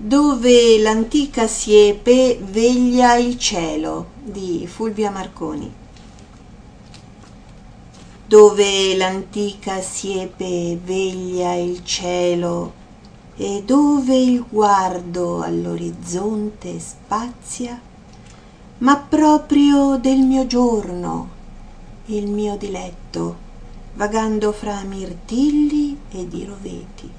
Dove l'antica siepe veglia il cielo, di Fulvia Marconi. Dove l'antica siepe veglia il cielo e dove il guardo all'orizzonte spazia, ma proprio del mio giorno il mio diletto, vagando fra mirtilli e diroveti.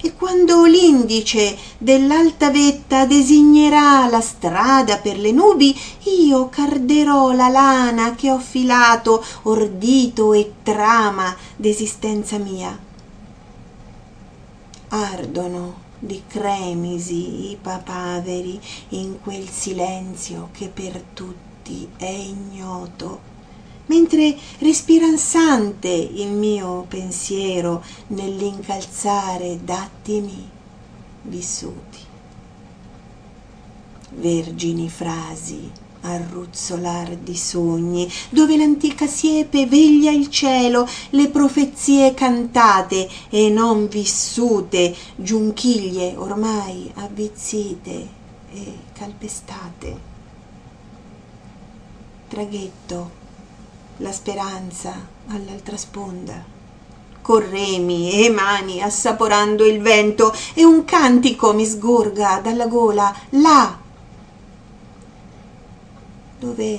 E quando l'indice dell'alta vetta designerà la strada per le nubi, io carderò la lana che ho filato, ordito e trama d'esistenza mia. Ardono di cremisi i papaveri in quel silenzio che per tutti è ignoto, mentre respiransante il mio pensiero nell'incalzare d'attimi vissuti. Vergini frasi al ruzzolar di sogni, dove l'antica siepe veglia il cielo, le profezie cantate e non vissute, giunchiglie ormai avvizzite e calpestate. Traghetto, la speranza all'altra sponda, corremi e mani assaporando il vento, e un cantico mi sgorga dalla gola, là dove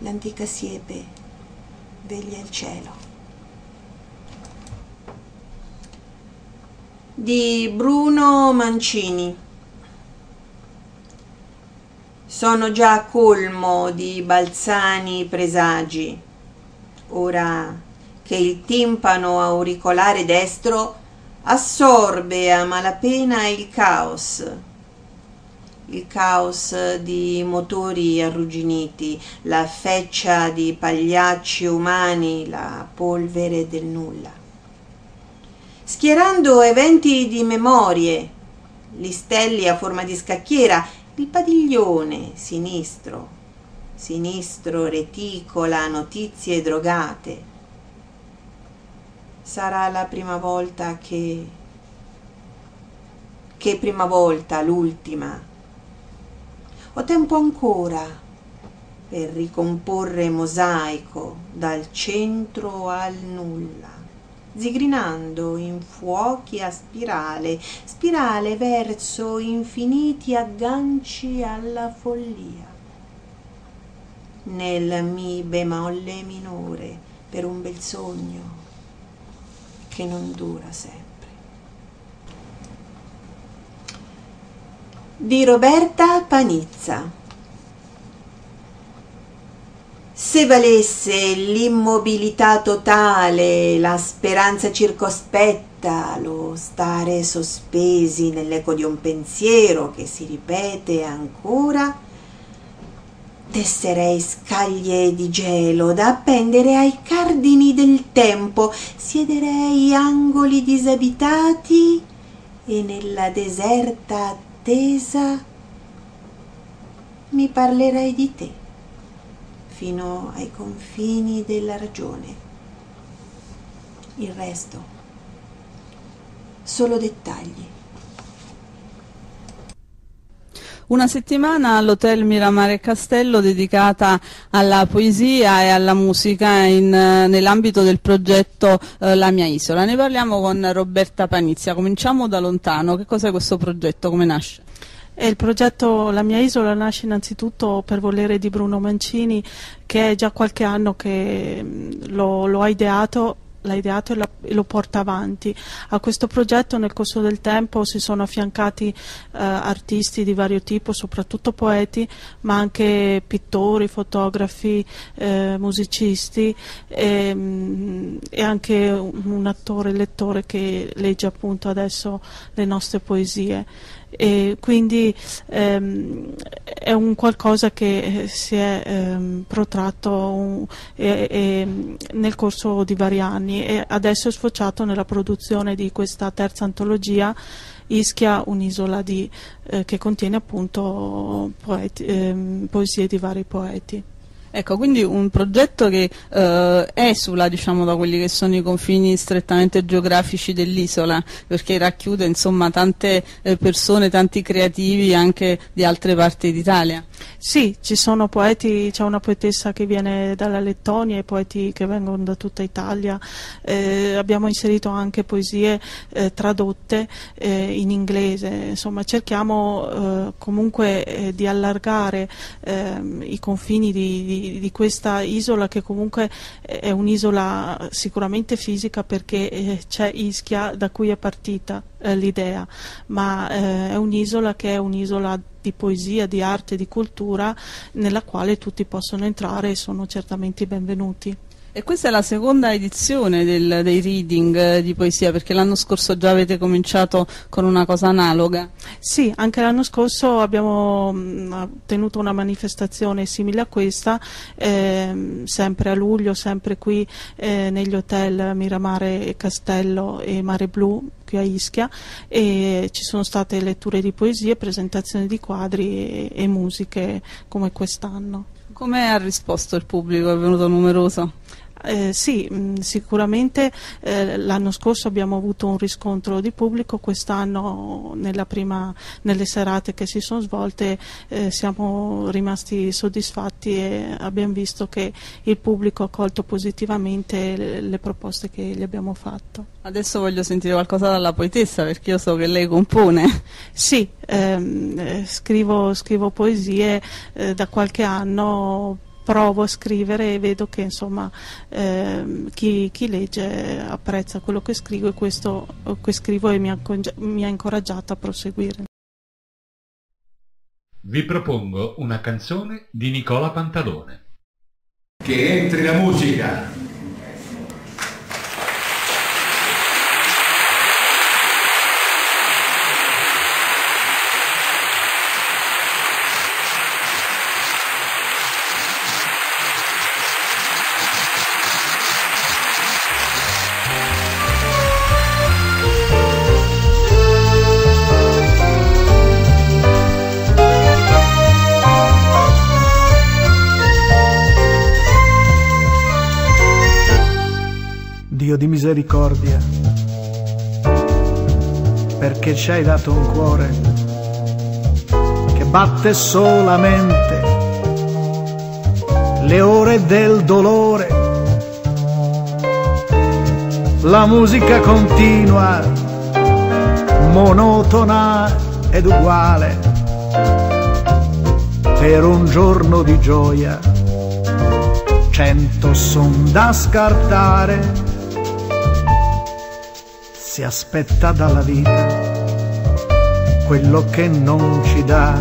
l'antica siepe veglia il cielo. Di Bruno Mancini. Sono già colmo di balzani presagi, ora che il timpano auricolare destro assorbe a malapena il caos di motori arrugginiti, la feccia di pagliacci umani, la polvere del nulla, schierando eventi di memorie, gli stelli a forma di scacchiera, il padiglione sinistro reticola notizie drogate. Sarà la prima volta che prima volta, l'ultima. Ho tempo ancora per ricomporre mosaico dal centro al nulla, zigrinando in fuochi a spirale verso infiniti agganci alla follia, nel mi bemolle minore per un bel sogno che non dura sempre. Di Roberta Panizza. Se valesse l'immobilità totale, la speranza circospetta, lo stare sospesi nell'eco di un pensiero che si ripete ancora, tesserei scaglie di gelo da appendere ai cardini del tempo, siederei angoli disabitati e nella deserta attesa mi parlerei di te, fino ai confini della ragione. Il resto, solo dettagli. Una settimana all'Hotel Miramare Castello dedicata alla poesia e alla musica nell'ambito del progetto La Mia Isola. Ne parliamo con Roberta Panizza. Cominciamo da lontano. Che cos'è questo progetto? Come nasce? Il progetto La Mia Isola nasce innanzitutto per volere di Bruno Mancini, che è già qualche anno che l'ha ideato e lo porta avanti. A questo progetto nel corso del tempo si sono affiancati artisti di vario tipo, soprattutto poeti, ma anche pittori, fotografi, musicisti e anche un attore, lettore che legge appunto adesso le nostre poesie. E quindi è un qualcosa che si è protratto nel corso di vari anni e adesso è sfociato nella produzione di questa terza antologia, Ischia, un'isola che contiene appunto poesie di vari poeti. Ecco, quindi un progetto che esula, diciamo, da quelli che sono i confini strettamente geografici dell'isola, perché racchiude, insomma, tante persone, tanti creativi anche di altre parti d'Italia. Sì, ci sono poeti, c'è una poetessa che viene dalla Lettonia e poeti che vengono da tutta Italia. Abbiamo inserito anche poesie tradotte in inglese. Insomma, cerchiamo comunque di allargare i confini di questa isola, che comunque è un'isola sicuramente fisica, perché c'è Ischia da cui è partita l'idea, ma è un'isola che è un'isola di poesia, di arte, di cultura, nella quale tutti possono entrare e sono certamente benvenuti. E questa è la seconda edizione dei reading di poesia, perché l'anno scorso già avete cominciato con una cosa analoga. Sì, anche l'anno scorso abbiamo tenuto una manifestazione simile a questa, sempre a luglio, sempre qui negli hotel Miramare Castello e Mare Blu, qui a Ischia, e ci sono state letture di poesie, presentazioni di quadri e musiche come quest'anno. Come ha risposto il pubblico? È venuto numeroso? Sì, sicuramente l'anno scorso abbiamo avuto un riscontro di pubblico, quest'anno nelle serate che si sono svolte siamo rimasti soddisfatti e abbiamo visto che il pubblico ha accolto positivamente le proposte che gli abbiamo fatto. Adesso voglio sentire qualcosa dalla poetessa, perché io so che lei compone. Sì, scrivo poesie da qualche anno. Provo a scrivere e vedo che, insomma, chi legge apprezza quello che scrivo, e questo che scrivo mi ha incoraggiato a proseguire. Vi propongo una canzone di Nicola Pantalone. Che entri la musica! Dio di misericordia, perché ci hai dato un cuore che batte solamente le ore del dolore. La musica continua, monotona ed uguale, per un giorno di gioia 100 son da scartare. Si aspetta dalla vita quello che non ci dà,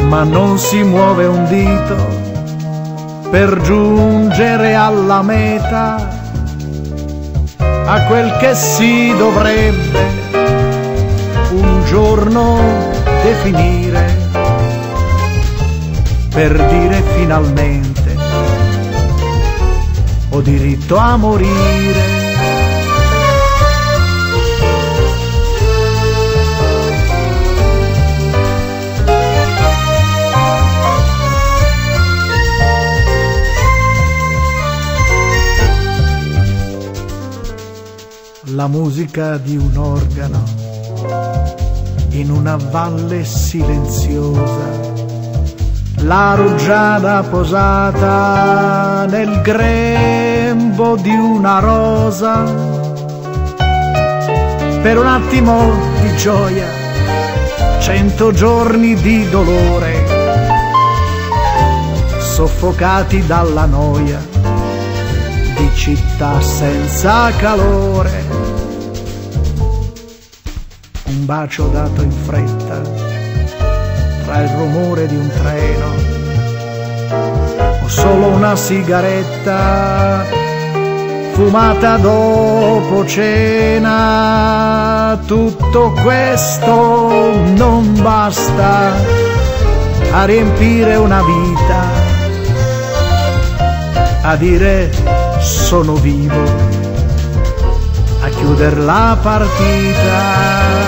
ma non si muove un dito per giungere alla meta, a quel che si dovrebbe un giorno definire, per dire finalmente ho diritto a morire. La musica di un organo in una valle silenziosa, la rugiada posata nel grembo di una rosa, per un attimo di gioia 100 giorni di dolore, soffocati dalla noia di città senza calore. Un bacio dato in fretta tra il rumore di un treno, o solo una sigaretta fumata dopo cena. Tutto questo non basta a riempire una vita, a dire sono vivo, a chiudere la partita.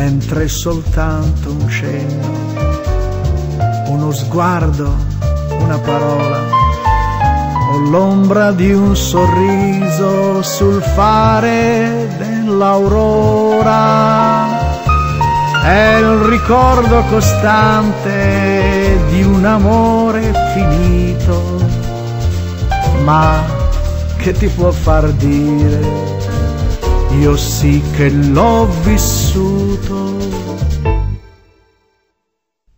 mentre soltanto un cenno, uno sguardo, una parola, o l'ombra di un sorriso sul fare dell'aurora. È il ricordo costante di un amore finito, ma che ti può far dire? Io sì che l'ho vissuto.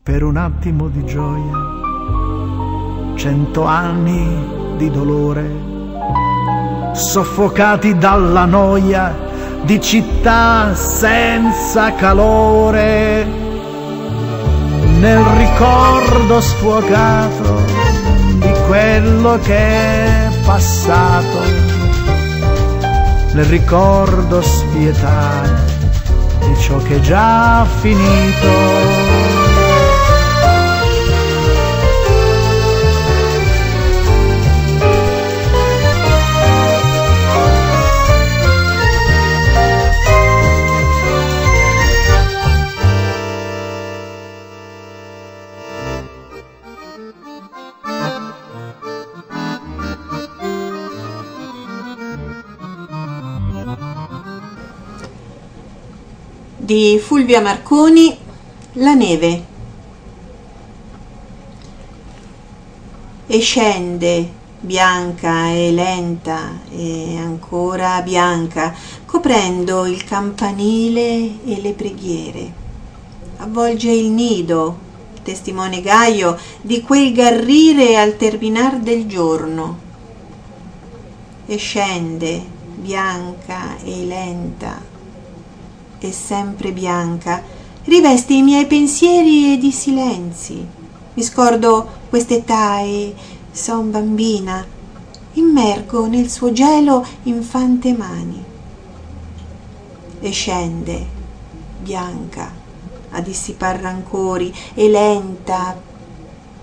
Per un attimo di gioia, 100 anni di dolore, soffocati dalla noia di città senza calore. Nel ricordo sfocato di quello che è passato, nel ricordo spietato di ciò che è già finito. Di Fulvia Marconi, La neve. E scende bianca e lenta e ancora bianca, coprendo il campanile e le preghiere. Avvolge il nido, testimone gaio di quel garrire al terminar del giorno. E scende bianca e lenta e sempre bianca, riveste i miei pensieri ed i silenzi. Mi scordo quest'età e son bambina, immergo nel suo gelo infante mani. E scende, bianca, a dissipar rancori, e lenta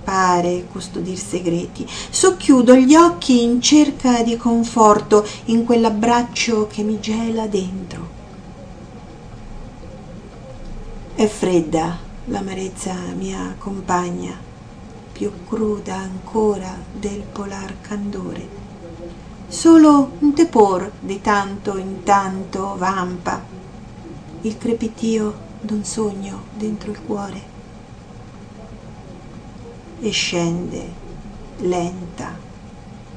pare custodir segreti. Socchiudo gli occhi in cerca di conforto in quell'abbraccio che mi gela dentro. È fredda l'amarezza mia compagna, più cruda ancora del polar candore. Solo un tepor di tanto in tanto vampa, il crepitio d'un sogno dentro il cuore. E scende, lenta,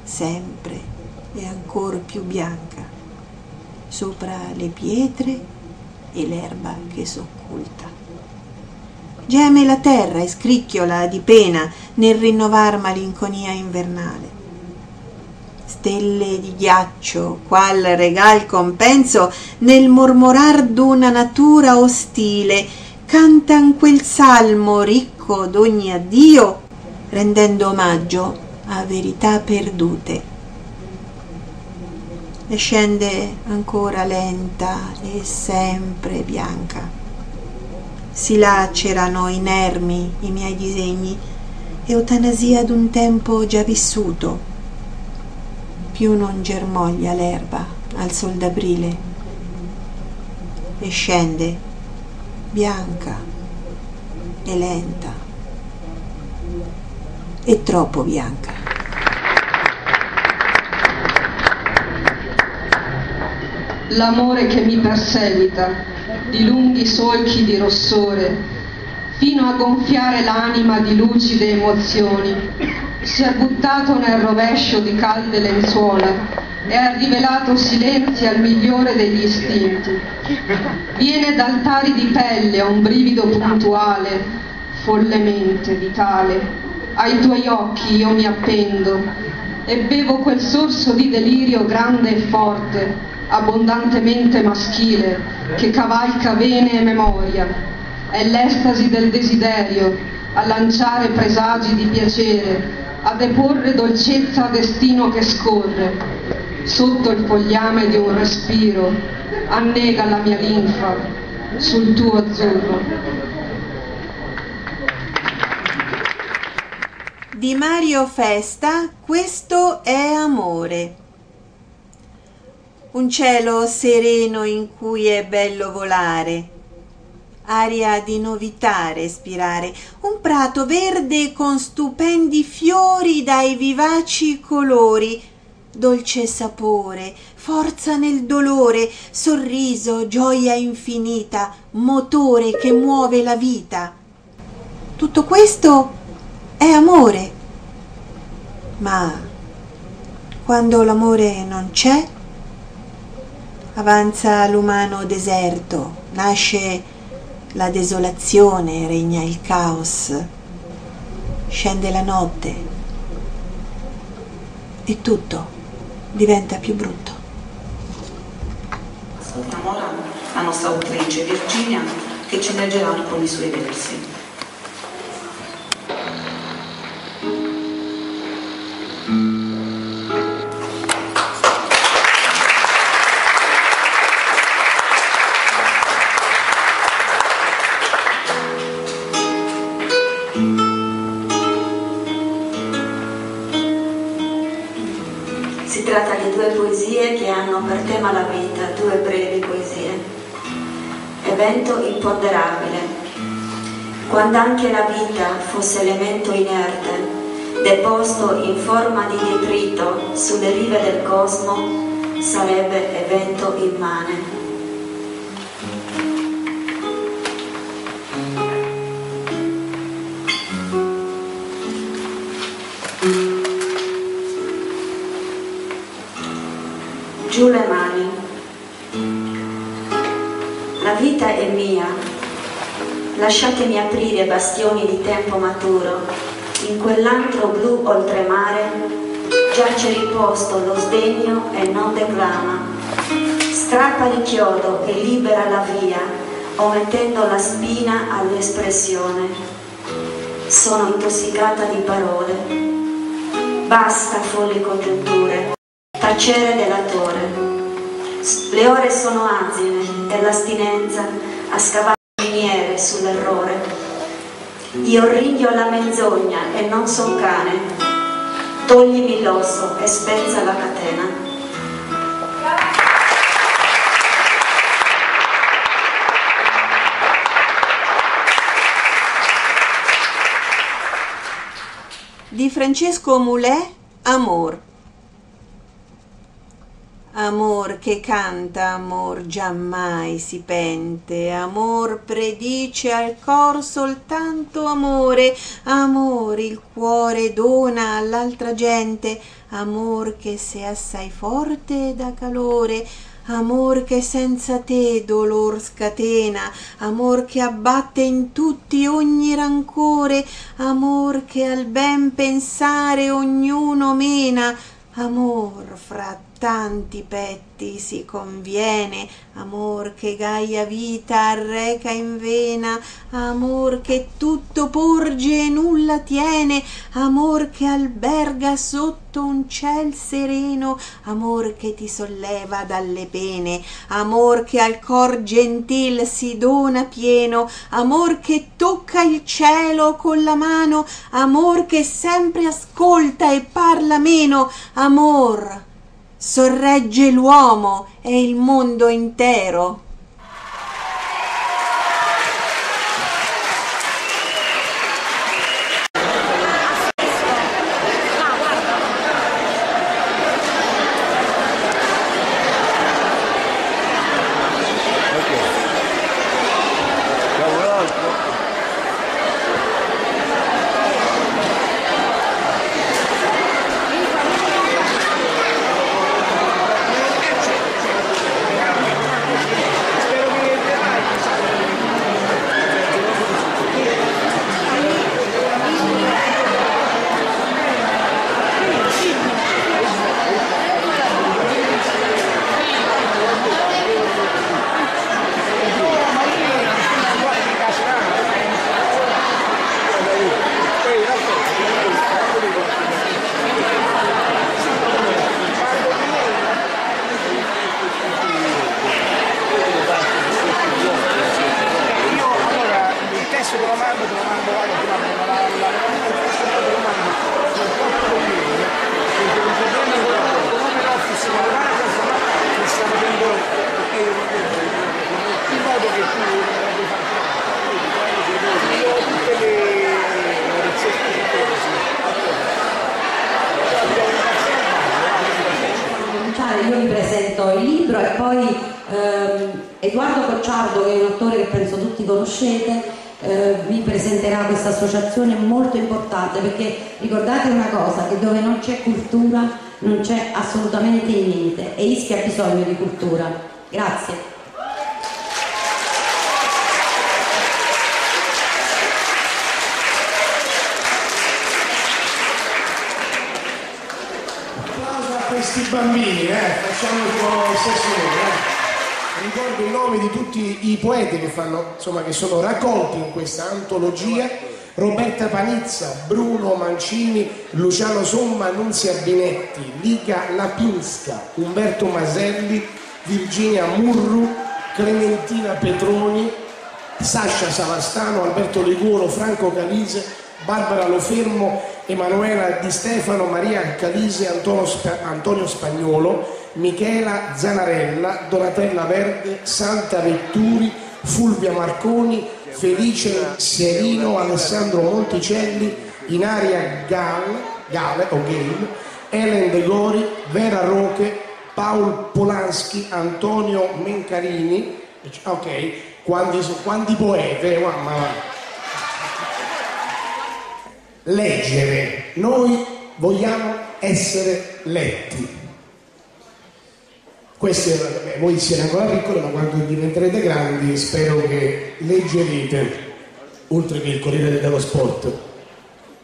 sempre e ancor più bianca, sopra le pietre e l'erba che s'occulta. Geme la terra e scricchiola di pena nel rinnovar malinconia invernale. Stelle di ghiaccio, qual regal compenso, nel mormorar d'una natura ostile, cantan quel salmo ricco d'ogni addio, rendendo omaggio a verità perdute. E scende ancora lenta e sempre bianca. Si lacerano inermi i miei disegni, eutanasia d'un tempo già vissuto. Più non germoglia l'erba al sol d'aprile. E scende bianca e lenta e troppo bianca. L'amore che mi perseguita, di lunghi solchi di rossore, fino a gonfiare l'anima di lucide emozioni, si è buttato nel rovescio di calde lenzuola e ha rivelato silenzi al migliore degli istinti. Viene da altari di pelle a un brivido puntuale, follemente vitale. Ai tuoi occhi io mi appendo e bevo quel sorso di delirio grande e forte, abbondantemente maschile, che cavalca vene e memoria. È l'estasi del desiderio a lanciare presagi di piacere, a deporre dolcezza a destino che scorre sotto il fogliame di un respiro, annega la mia linfa sul tuo azzurro. Di Mario Festa, Questo è amore. Un cielo sereno in cui è bello volare, aria di novità respirare, un prato verde con stupendi fiori dai vivaci colori, dolce sapore, forza nel dolore, sorriso, gioia infinita, motore che muove la vita. Tutto questo è amore, ma quando l'amore non c'è, avanza l'umano deserto, nasce la desolazione, regna il caos, scende la notte e tutto diventa più brutto. Ascoltiamo ora la nostra autrice Virginia che ci leggerà alcuni suoi versi. Si tratta di due poesie che hanno per tema la vita, due brevi poesie. Evento imponderabile. Quando anche la vita fosse elemento inerte, deposto in forma di detrito sulle rive del cosmo, sarebbe evento immane. Giù le mani. La vita è mia. Lasciatemi aprire bastioni di tempo maturo. In quell'antro blu oltremare giace riposto lo sdegno e non declama. Strappa il chiodo e libera la via, omettendo la spina all'espressione. Sono intossicata di parole. Basta folli congiunture, tacere delatore. Le ore sono azime e l'astinenza ha scavato il miniere sull'errore. Io ringhio la menzogna e non son cane, toglimi l'osso e spezza la catena. Di Francesco Mulè, Amor. Amor che canta, amor giammai si pente, amor predice al cor soltanto amore, amor il cuore dona all'altra gente, amor che se assai forte dà calore, amor che senza te dolor scatena, amor che abbatte in tutti ogni rancore, amor che al ben pensare ognuno mena, amor fra tanti petti si conviene, amor che gaia vita arreca in vena, amor che tutto porge e nulla tiene, amor che alberga sotto un ciel sereno, amor che ti solleva dalle pene, amor che al cor gentil si dona pieno, amor che tocca il cielo con la mano, amor che sempre ascolta e parla meno, amor sorregge l'uomo e il mondo intero. Edoardo Cocciardo, che è un attore che penso tutti conoscete, vi presenterà questa associazione molto importante, perché ricordate una cosa, che dove non c'è cultura non c'è assolutamente niente, e Ischia ha bisogno di cultura. Grazie. Questi bambini, facciamo un po' sessione. Ricordo i nomi di tutti i poeti che fanno, insomma, che sono raccolti in questa antologia: Roberta Panizza, Bruno Mancini, Luciano Somma, Nunzia Binetti, Liga Lapinska, Umberto Maselli, Virginia Murru, Clementina Petroni, Sacha Savastano, Alberto Liguoro, Franco Calise, Barbara Lofermo, Emanuela Di Stefano, Maria Calise, Antonio Spagnolo, Michela Zanarella, Donatella Verde, Santa Vetturi, Fulvia Marconi, Felice Serino, Alessandro Monticelli, Inaria Gale, Ellen De Gori, Vera Roche, Paolo Polanski, Antonio Mencarini. Ok, quanti poete, mamma mia. Leggere, noi vogliamo essere letti. Questo, voi siete ancora piccoli, ma quando diventerete grandi spero che leggerete, oltre che il Corriere dello Sport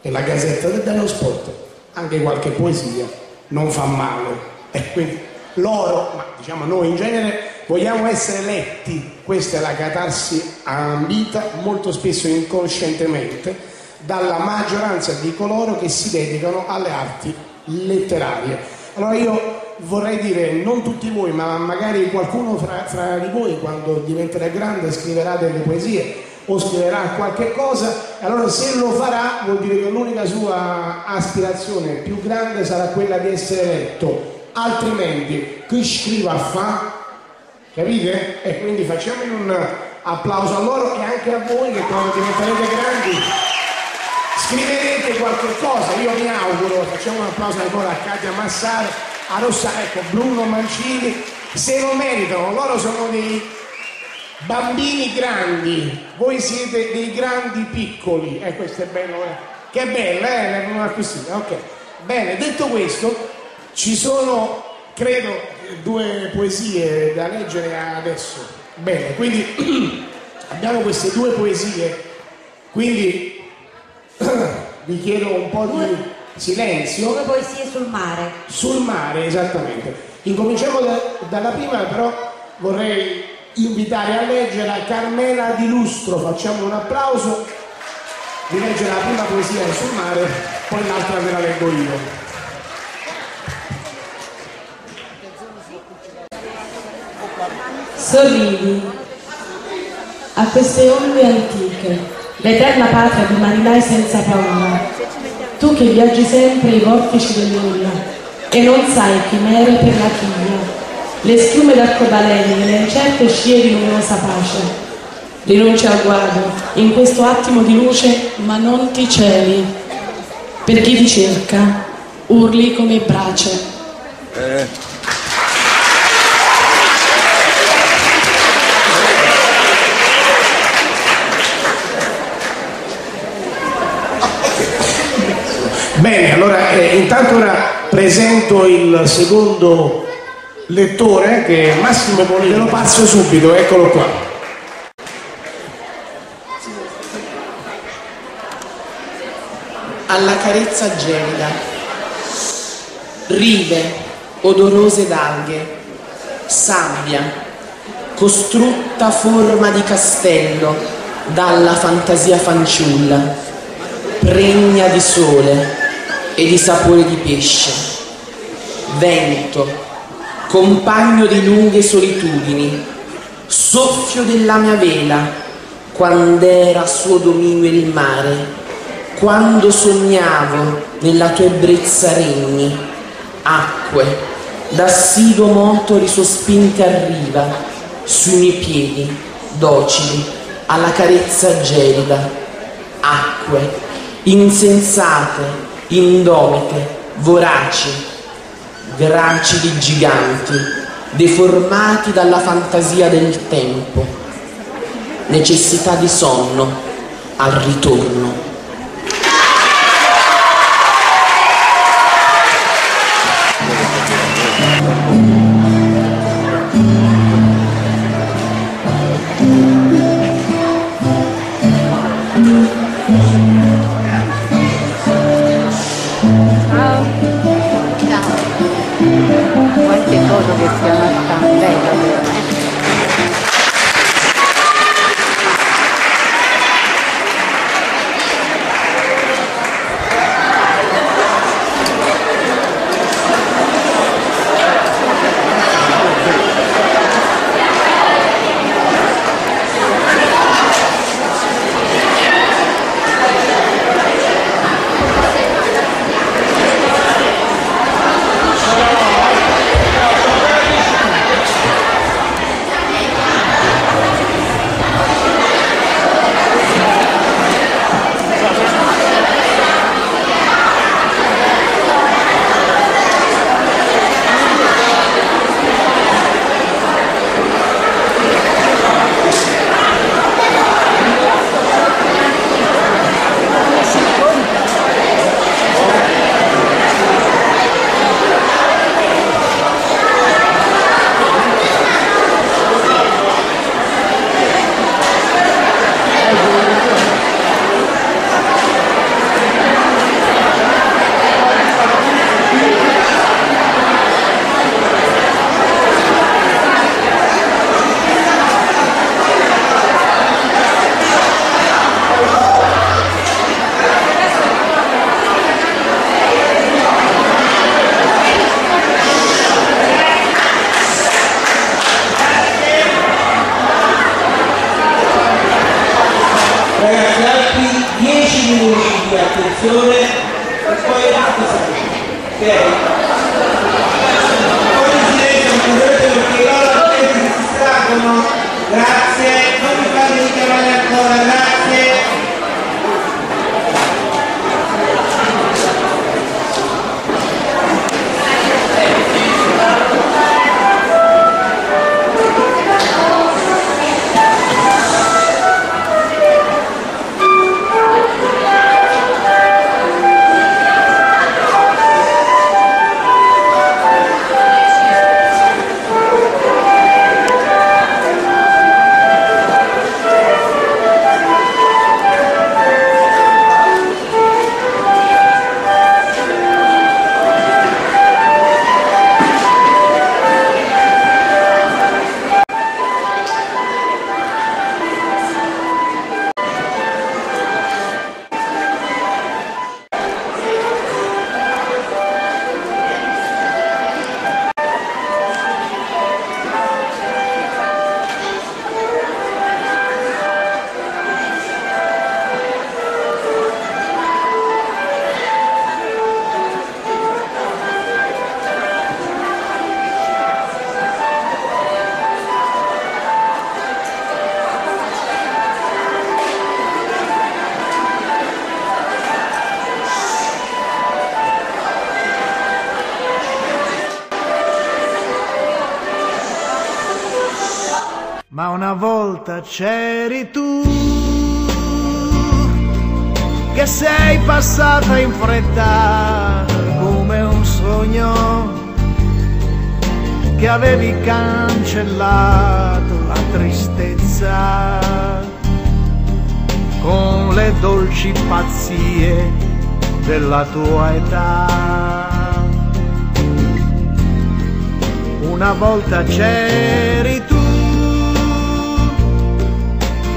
e la Gazzetta dello Sport, anche qualche poesia non fa male, e quindi loro, ma diciamo noi in genere, vogliamo essere letti. Questa è la catarsi ambita molto spesso inconscientemente dalla maggioranza di coloro che si dedicano alle arti letterarie. Allora io vorrei dire, non tutti voi, ma magari qualcuno fra di voi quando diventerà grande scriverà delle poesie o scriverà qualche cosa, allora se lo farà vuol dire che l'unica sua aspirazione più grande sarà quella di essere letto, altrimenti chi scriva fa, capite? E quindi facciamo un applauso a loro e anche a voi che quando diventerete grandi scriverete qualche cosa. Io mi auguro, facciamo un applauso ancora a Katia Massaro, a Rossano, ecco, Bruno Mancini, se lo meritano, loro sono dei bambini grandi, voi siete dei grandi piccoli, e questo è bello, che bello, una acquisita, ok. Bene, detto questo, ci sono, credo, due poesie da leggere adesso. Bene, quindi abbiamo queste due poesie, quindi vi chiedo un po' di silenzio. Due poesie sul mare. Sul mare, esattamente. Incominciamo dalla prima, però vorrei invitare a leggere a Carmela Di Lustro. Facciamo un applauso. Vi legge la prima poesia sul mare, poi l'altra ve la leggo io. Sorridi a queste onde antiche, l'eterna patria di marinai senza paura, tu che viaggi sempre ai vortici del nulla e non sai chimere per la chiglia, le schiume d'arcobaleni nelle incerte scie di luminosa pace. Rinuncia al guado in questo attimo di luce, ma non ti celi, per chi ti cerca urli come brace. Bene, allora intanto ora presento il secondo lettore, che è Massimo Polini, lo passo subito, eccolo qua. Alla carezza gelida, rive odorose d'alghe, sabbia, costrutta forma di castello dalla fantasia fanciulla, pregna di sole e di sapore di pesce, vento, compagno di lunghe solitudini, soffio della mia vela, quand'era suo dominio il mare, quando sognavo nella tua ebbrezza regni, acque, d'assiduo moto risospinte a riva, sui miei piedi, docili, alla carezza gelida, acque, insensate, indomite, voraci, gracili giganti, deformati dalla fantasia del tempo, necessità di sonno al ritorno. C'eri tu che sei passata in fretta come un sogno che avevi cancellato la tristezza con le dolci pazzie della tua età. Una volta c'eri tu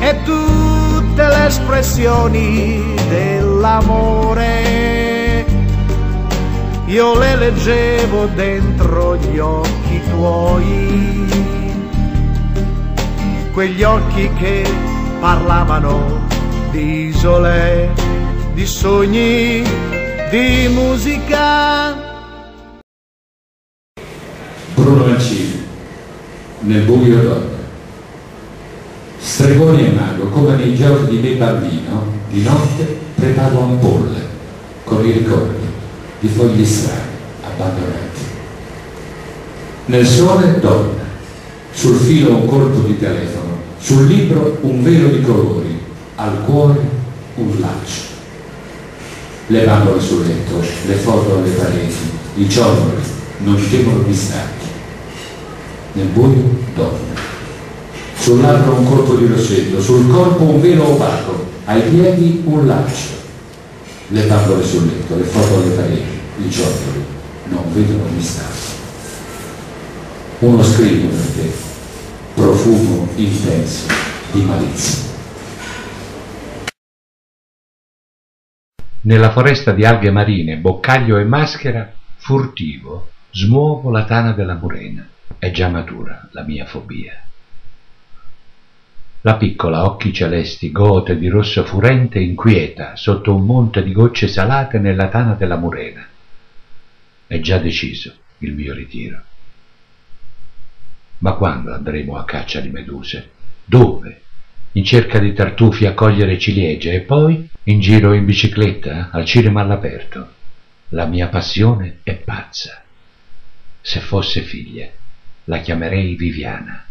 e tutte le espressioni dell'amore io le leggevo dentro gli occhi tuoi, quegli occhi che parlavano di isole, di sogni, di musica. Bruno Mancini, Nel buio d'oro. Stregone e mago, come nei giochi di me bambino, di notte preparo ampolle con i ricordi di fogli strani abbandonati. Nel sole domina, sul filo un colpo di telefono, sul libro un velo di colori, al cuore un laccio. Le bambole sul letto, le foto alle pareti, i giorni non temono distanti. Nel buio dorme. Sul labbro un colpo di rossetto, sul corpo un velo opaco, ai piedi un laccio. Le bambole sul letto, le foto alle pareti, i giorni non vedono distanti. Uno scrivo per te, profumo intenso di malizia. Nella foresta di alghe marine, boccaglio e maschera, furtivo, smuovo la tana della murena. È già matura la mia fobia. La piccola, occhi celesti, gote di rosso furente, inquieta, sotto un monte di gocce salate nella tana della murena. È già deciso il mio ritiro. Ma quando andremo a caccia di meduse? Dove? In cerca di tartufi a cogliere ciliegie e poi in giro in bicicletta al cinema all'aperto. La mia passione è pazza. Se fosse figlia, la chiamerei Viviana.